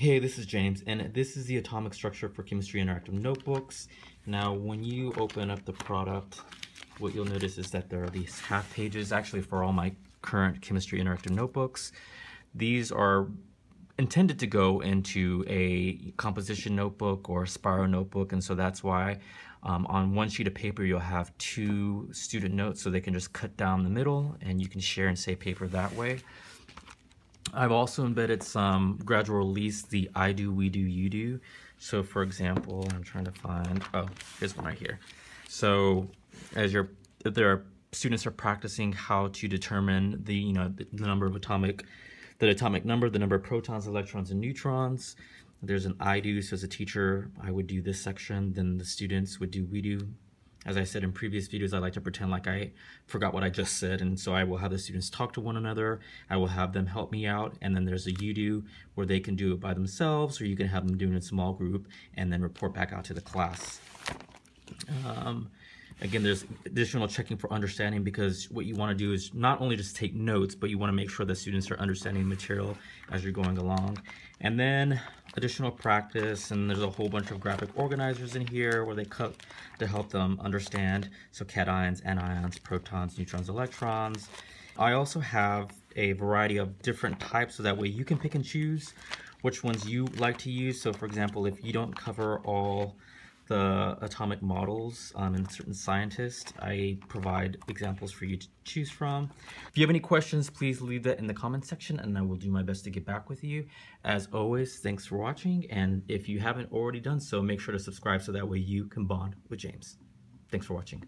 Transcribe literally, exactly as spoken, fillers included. Hey, this is James, and this is the Atomic Structure for Chemistry Interactive Notebooks. Now, when you open up the product, what you'll notice is that there are these half pages, actually for all my current Chemistry Interactive Notebooks. These are intended to go into a composition notebook or a spiral notebook, and so that's why um, on one sheet of paper you'll have two student notes, so they can just cut down the middle and you can share and save paper that way. I've also embedded some gradual release, the I do, we do, you do. So for example, I'm trying to find, oh, here's one right here. So as your there are students are practicing how to determine the, you know, the number of atomic, the atomic number, the number of protons, electrons, and neutrons. There's an I do, so as a teacher, I would do this section, then the students would do we do. As I said in previous videos, I like to pretend like I forgot what I just said, and so I will have the students talk to one another, I will have them help me out, and then there's a you do where they can do it by themselves, or you can have them do it in a small group and then report back out to the class. Um, again, there's additional checking for understanding, because what you want to do is not only just take notes, but you want to make sure that students are understanding the material as you're going along. And then additional practice, and there's a whole bunch of graphic organizers in here where they cut to help them understand, so cations, anions, protons, neutrons, electrons. I also have a variety of different types, so that way you can pick and choose which ones you like to use. So for example, if you don't cover all the atomic models um, in certain scientists, I provide examples for you to choose from. If you have any questions, please leave that in the comment section and I will do my best to get back with you. As always, thanks for watching, and if you haven't already done so, make sure to subscribe so that way you can bond with James. Thanks for watching.